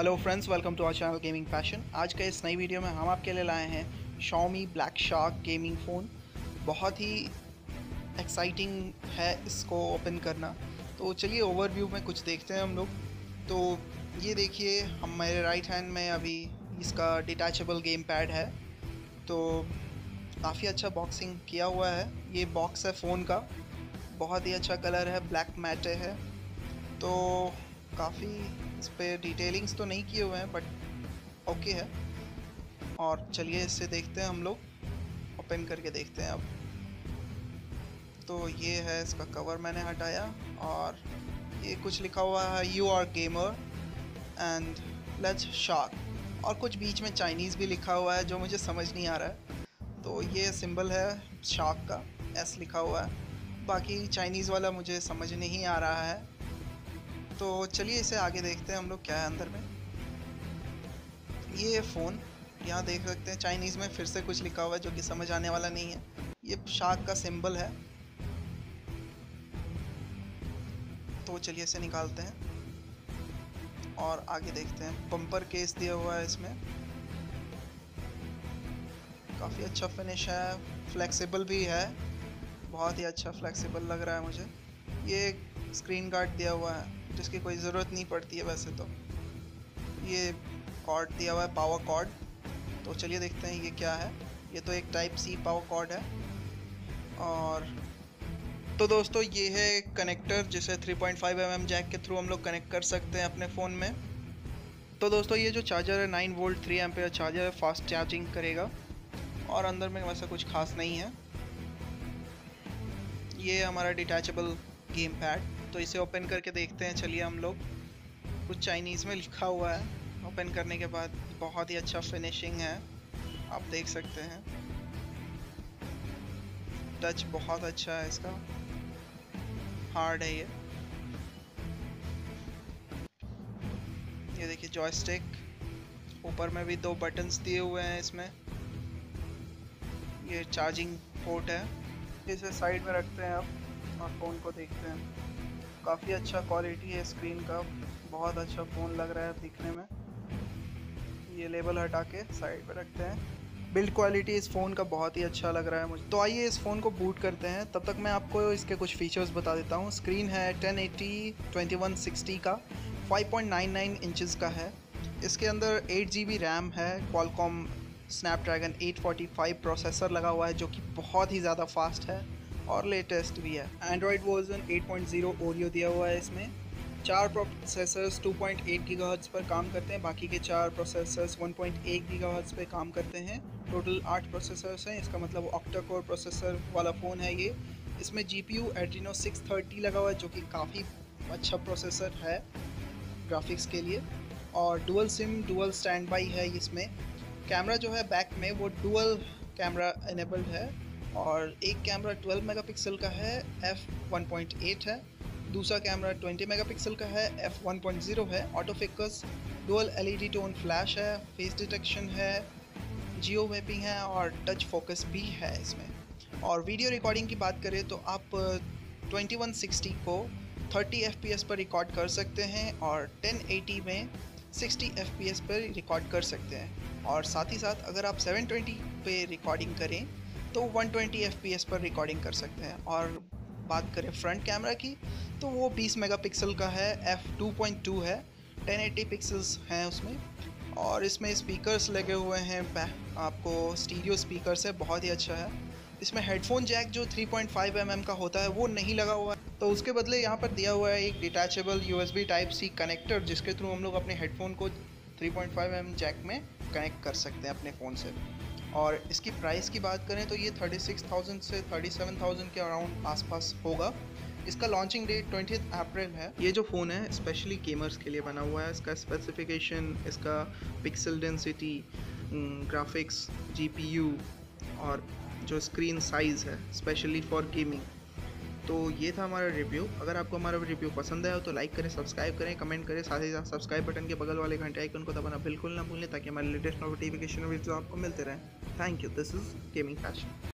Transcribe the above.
Hello friends, welcome to our channel gaming passion. आज के इस नई वीडियो में हम आपके लिए लाए हैं Xiaomi black shark gaming phone. बहुत ही एक्साइटिंग है इसको ओपन करना। तो चलिए ओवरव्यू में कुछ देखते हैं हम लोग। तो ये देखिए, हम मेरे राइट हैंड में अभी इसका डिटैचेबल गेम पैड है। तो काफ़ी अच्छा बॉक्सिंग किया हुआ है। ये बॉक्स है फ़ोन का, बहुत ही अच्छा कलर है, ब्लैक मैट है। तो काफ़ी इस पर डिटेलिंग्स तो नहीं किए हुए हैं, बट ओके है। और चलिए इससे देखते हैं हम लोग, ओपन करके देखते हैं। अब तो ये है, इसका कवर मैंने हटाया और ये कुछ लिखा हुआ है you are gamer and let's shark, और कुछ बीच में चाइनीज़ भी लिखा हुआ है जो मुझे समझ नहीं आ रहा है। तो ये सिंबल है शार्क का, एस लिखा हुआ है, बाकी चाइनीज़ वाला मुझे समझ नहीं आ रहा है। तो चलिए इसे आगे देखते हैं हम लोग, क्या है अंदर में। ये फ़ोन यहाँ देख सकते हैं, चाइनीज़ में फिर से कुछ लिखा हुआ है जो कि समझ आने वाला नहीं है। ये शार्क का सिंबल है। तो चलिए इसे निकालते हैं और आगे देखते हैं। बम्पर केस दिया हुआ है, इसमें काफ़ी अच्छा फिनिश है, फ्लेक्सिबल भी है, बहुत ही अच्छा फ्लेक्सिबल लग रहा है मुझे। ये स्क्रीन गार्ड दिया हुआ है जिसकी कोई ज़रूरत नहीं पड़ती है वैसे तो। ये कॉर्ड दिया हुआ है, पावर कॉर्ड। तो चलिए देखते हैं ये क्या है। ये तो एक टाइप सी पावर कॉर्ड है। और तो दोस्तों ये है कनेक्टर जिसे 3.5mm जैक के थ्रू हम लोग कनेक्ट कर सकते हैं अपने फ़ोन में। तो दोस्तों ये जो चार्जर है 9V 3A चार्जर है, फास्ट चार्जिंग करेगा। और अंदर में वैसा कुछ खास नहीं है। ये हमारा डिटैचेबल गेम पैड, तो इसे ओपन करके देखते हैं। चलिए हम लोग, कुछ चाइनीज़ में लिखा हुआ है। ओपन करने के बाद बहुत ही अच्छा फिनिशिंग है, आप देख सकते हैं। टच बहुत अच्छा है इसका, हार्ड है ये। ये देखिए जॉयस्टिक, ऊपर में भी दो बटन्स दिए हुए हैं इसमें। ये चार्जिंग पोर्ट है, इसे साइड में रखते हैं आप और फ़ोन को देखते हैं। काफ़ी अच्छा क्वालिटी है स्क्रीन का, बहुत अच्छा फ़ोन लग रहा है दिखने में। ये लेबल हटा के साइड पर रखते हैं। बिल्ड क्वालिटी इस फ़ोन का बहुत ही अच्छा लग रहा है मुझे। तो आइए इस फ़ोन को बूट करते हैं, तब तक मैं आपको इसके कुछ फ़ीचर्स बता देता हूँ। स्क्रीन है 1080x2160 का, 5.99 इंचेस का है। इसके अंदर 8GB रैम है, क्वालकॉम स्नैपड्रैगन 845 प्रोसेसर लगा हुआ है जो कि बहुत ही ज़्यादा फास्ट है और लेटेस्ट भी है। एंड्रॉयड वर्जन 8.0 ओरियो दिया हुआ है इसमें। 4 प्रोसेसर्स 2.8 गीगाहर्ट्ज़ पर काम करते हैं, बाकी के 4 प्रोसेसर्स 1.8 गीगाहर्ट्ज़ पर काम करते हैं। टोटल 8 प्रोसेसर्स हैं, इसका मतलब ऑक्टा कोर प्रोसेसर वाला फ़ोन है ये। इसमें जीपीयू एड्रीनो 630 लगा हुआ है जो कि काफ़ी अच्छा प्रोसेसर है ग्राफिक्स के लिए। और dual SIM dual standby है इसमें। कैमरा जो है बैक में वो डुअल कैमरा इनेबल्ड है, और एक कैमरा 12 मेगापिक्सल का है, f1.8 है। दूसरा कैमरा 20 मेगापिक्सल का है, f1.0 है। Auto focus, dual LED tone flash है, फेस डिटेक्शन है, जियो मैपिंग है और टच फोकस भी है इसमें। और वीडियो रिकॉर्डिंग की बात करें तो आप 2160 को 30 FPS पर रिकॉर्ड कर सकते हैं और 1080 में 60 FPS पर रिकॉर्ड कर सकते हैं। और साथ ही साथ अगर आप 720 पे रिकॉर्डिंग करें तो 120 FPS पर रिकॉर्डिंग कर सकते हैं। और बात करें फ्रंट कैमरा की तो वो 20 मेगापिक्सल का है, f2.2 है, 1080 पिक्सल्स हैं उसमें। और इसमें स्पीकर्स लगे हुए हैं, आपको स्टीरियो स्पीकर्स है, बहुत ही अच्छा है। इसमें हेडफोन जैक जो 3.5mm का होता है वो नहीं लगा हुआ है, तो उसके बदले यहाँ पर दिया हुआ है एक डिटैचेबल USB Type-C कनेक्टर जिसके थ्रू हम लोग अपने हेडफोन को 3.5mm जैक में कनेक्ट कर सकते हैं अपने फ़ोन से। और इसकी प्राइस की बात करें तो ये 36,000 से 37,000 के अराउंड आसपास होगा। इसका लॉन्चिंग डेट 20 अप्रैल है। ये जो फ़ोन है स्पेशली गेमर्स के लिए बना हुआ है। इसका स्पेसिफिकेशन, इसका पिक्सल डेंसिटी, ग्राफिक्स, जीपीयू और जो स्क्रीन साइज़ है स्पेशली फॉर गेमिंग। तो ये था हमारा रिव्यू। अगर आपको हमारा रिव्यू पसंद आया तो लाइक करें, सब्सक्राइब करें, कमेंट करें। साथ ही साथ सब्सक्राइब बटन के बगल वाले घंटे आइकन को दबाना बिल्कुल ना भूलें ताकि हमारे लेटेस्ट नोटिफिकेशन वीडियो आपको मिलते रहें। Thank you. This is gaming passion.